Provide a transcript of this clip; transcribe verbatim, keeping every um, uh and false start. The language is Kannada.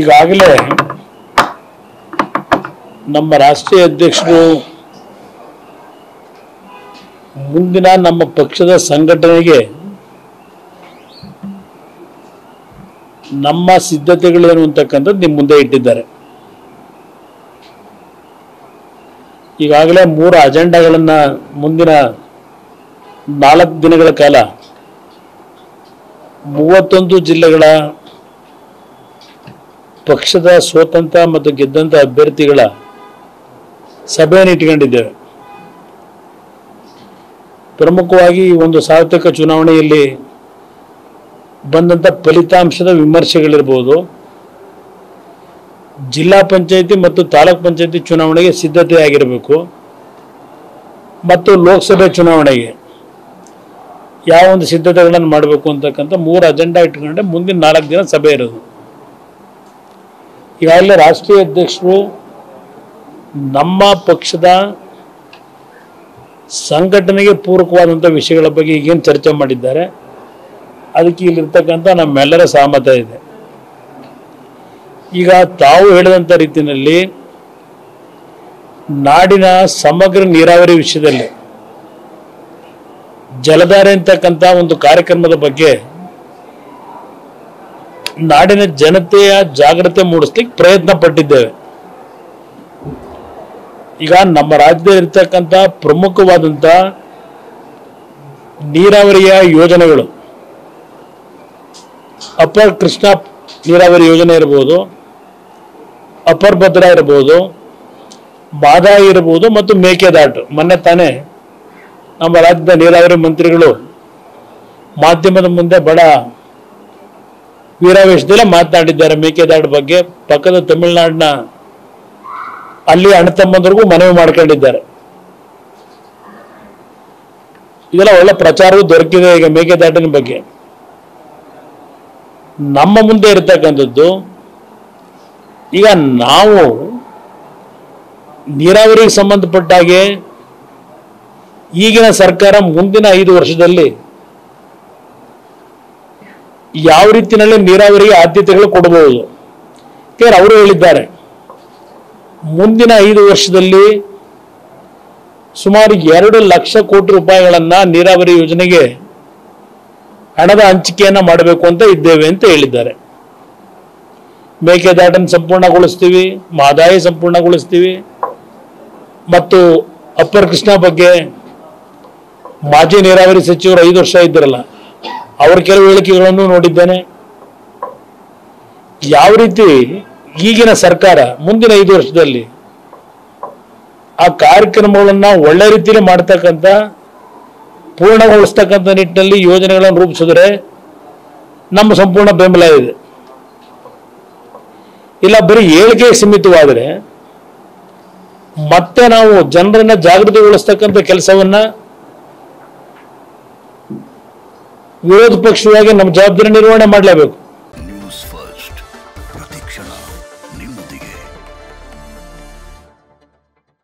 ಈಗಾಗಲೇ ನಮ್ಮ ರಾಷ್ಟ್ರೀಯ ಅಧ್ಯಕ್ಷರು ಮುಂದಿನ ನಮ್ಮ ಪಕ್ಷದ ಸಂಘಟನೆಗೆ ನಮ್ಮ ಸಿದ್ಧತೆಗಳೇನು ಅಂತಕ್ಕಂತ ನಿಮ್ಮ ಮುಂದೆ ಇಟ್ಟಿದ್ದಾರೆ। ಈಗಾಗಲೇ ಮೂರು ಅಜೆಂಡಾಗಳನ್ನು ಮುಂದಿನ ನಾಲ್ಕು ದಿನಗಳ ಕಾಲ ಮೂವತ್ತೊಂದು ಜಿಲ್ಲೆಗಳ ಪಕ್ಷದ ಸ್ವತಂತ್ರ ಮತ್ತು ಗೆದ್ದಂತ ಅಭ್ಯರ್ಥಿಗಳ ಸಭೆಯನ್ನು ಇಟ್ಟುಕೊಂಡಿದ್ದೇವೆ। ಪ್ರಮುಖವಾಗಿ ಒಂದು ಸಾರ್ವತ್ರಿಕ ಚುನಾವಣೆಯಲ್ಲಿ ಬಂದಂತ ಫಲಿತಾಂಶದ ವಿಮರ್ಶೆಗಳಿರಬಹುದು, ಜಿಲ್ಲಾ ಪಂಚಾಯಿತಿ ಮತ್ತು ತಾಲೂಕು ಪಂಚಾಯಿತಿ ಚುನಾವಣೆಗೆ ಸಿದ್ಧತೆಯಾಗಿರಬೇಕು ಮತ್ತು ಲೋಕಸಭೆ ಚುನಾವಣೆಗೆ ಯಾವ ಒಂದು ಸಿದ್ಧತೆಗಳನ್ನು ಮಾಡಬೇಕು ಅಂತಕ್ಕಂಥ ಮೂರು ಅಜೆಂಡಾ ಇಟ್ಕೊಂಡೆ ಮುಂದಿನ ನಾಲ್ಕು ದಿನ ಸಭೆ ಇರೋದು। ಈಗಾಗಲೇ ರಾಷ್ಟ್ರೀಯ ಅಧ್ಯಕ್ಷರು ನಮ್ಮ ಪಕ್ಷದ ಸಂಘಟನೆಗೆ ಪೂರಕವಾದಂಥ ವಿಷಯಗಳ ಬಗ್ಗೆ ಈಗೇನು ಚರ್ಚೆ ಮಾಡಿದ್ದಾರೆ ಅದಕ್ಕೆ ಇಲ್ಲಿರ್ತಕ್ಕಂಥ ನಮ್ಮೆಲ್ಲರ ಸಹಮತ ಇದೆ। ಈಗ ತಾವು ಹೇಳಿದಂಥ ರೀತಿಯಲ್ಲಿ ನಾಡಿನ ಸಮಗ್ರ ನೀರಾವರಿ ವಿಷಯದಲ್ಲಿ ಜಲಧಾರೆ ಅಂತಕ್ಕಂಥ ಒಂದು ಕಾರ್ಯಕ್ರಮದ ಬಗ್ಗೆ ನಾಡಿನ ಜನತೆಯ ಜಾಗೃತಿ ಮೂಡಿಸಲಿಕ್ಕೆ ಪ್ರಯತ್ನ ಪಟ್ಟಿದ್ದೇವೆ। ಈಗ ನಮ್ಮ ರಾಜ್ಯದಲ್ಲಿ ಇರತಕ್ಕಂಥ ಪ್ರಮುಖವಾದಂಥ ನೀರಾವರಿಯ ಯೋಜನೆಗಳು ಅಪರ್ ಕೃಷ್ಣ ನೀರಾವರಿ ಯೋಜನೆ ಇರಬಹುದು, ಅಪರ್ ಭದ್ರಾ ಇರಬಹುದು, ಮಾದಾಯಿ ಇರಬಹುದು ಮತ್ತು ಮೇಕೆದಾಟು। ಮೊನ್ನೆ ತಾನೇ ನಮ್ಮ ರಾಜ್ಯದ ನೀರಾವರಿ ಮಂತ್ರಿಗಳು ಮಾಧ್ಯಮದ ಮುಂದೆ ಬಡ ವೀರಾವೇಶದಲ್ಲಿ ಮಾತನಾಡಿದ್ದಾರೆ ಮೇಕೆದಾಟು ಬಗ್ಗೆ। ಪಕ್ಕದ ತಮಿಳುನಾಡಿನ ಅಲ್ಲಿ ಅಣ್ಣತಮ್ಮಂದ್ರಿಗೂ ಮನವಿ ಮಾಡ್ಕೊಂಡಿದ್ದಾರೆ। ಇದೆಲ್ಲ ಒಳ್ಳೆ ಪ್ರಚಾರವೂ ದೊರಕಿದೆ ಈಗ ಮೇಕೆದಾಟಿನ ಬಗ್ಗೆ। ನಮ್ಮ ಮುಂದೆ ಇರತಕ್ಕಂಥದ್ದು ಈಗ ನಾವು ನೀರಾವರಿಗೆ ಸಂಬಂಧಪಟ್ಟಾಗೆ ಈಗಿನ ಸರ್ಕಾರ ಮುಂದಿನ ಐದು ವರ್ಷದಲ್ಲಿ ಯಾವ ರೀತಿಯಲ್ಲಿ ನೀರಾವರಿಗೆ ಆದ್ಯತೆಗಳು ಕೊಡಬಹುದು ಕೇರ್ ಅವರು ಹೇಳಿದ್ದಾರೆ। ಮುಂದಿನ ಐದು ವರ್ಷದಲ್ಲಿ ಸುಮಾರು ಎರಡು ಲಕ್ಷ ಕೋಟಿ ರೂಪಾಯಿಗಳನ್ನು ನೀರಾವರಿ ಯೋಜನೆಗೆ ಹಣದ ಹಂಚಿಕೆಯನ್ನು ಮಾಡಬೇಕು ಅಂತ ಇದ್ದೇವೆ ಅಂತ ಹೇಳಿದ್ದಾರೆ। ಮೇಕೆದಾಟನ್ನು ಸಂಪೂರ್ಣಗೊಳಿಸ್ತೀವಿ, ಮಾದಾಯಿ ಸಂಪೂರ್ಣಗೊಳಿಸ್ತೀವಿ ಮತ್ತು ಅಪ್ಪರ್ ಕೃಷ್ಣ ಬಗ್ಗೆ ಮಾಜಿ ನೀರಾವರಿ ಸಚಿವರು ಐದು ವರ್ಷ ಇದ್ದಿರಲ್ಲ ಅವ್ರ ಕೆಲವು ಹೇಳಿಕೆಗಳನ್ನು ನೋಡಿದ್ದೇನೆ। ಯಾವ ರೀತಿ ಈಗಿನ ಸರ್ಕಾರ ಮುಂದಿನ ಐದು ವರ್ಷದಲ್ಲಿ ಆ ಕಾರ್ಯಕ್ರಮಗಳನ್ನು ಒಳ್ಳೆ ರೀತಿಯಲ್ಲಿ ಮಾಡ್ತಕ್ಕಂಥ ಪೂರ್ಣಗೊಳಿಸ್ತಕ್ಕಂಥ ನಿಟ್ಟಿನಲ್ಲಿ ಯೋಜನೆಗಳನ್ನು ರೂಪಿಸಿದ್ರೆ ನಮ್ಮ ಸಂಪೂರ್ಣ ಬೆಂಬಲ ಇದೆ। ಇಲ್ಲ ಬರೀ ಹೇಳಿಕೆಗೆ ಸೀಮಿತವಾದರೆ ಮತ್ತೆ ನಾವು ಜನರನ್ನು ಜಾಗೃತಿಗೊಳಿಸ್ತಕ್ಕಂಥ ಕೆಲಸವನ್ನು ವಿರೋಧ ಪಕ್ಷವಾಗಿ ನಮ್ಮ ಜವಾಬ್ದಾರಿ ನಿರ್ವಹಣೆ ಮಾಡಲೇಬೇಕು।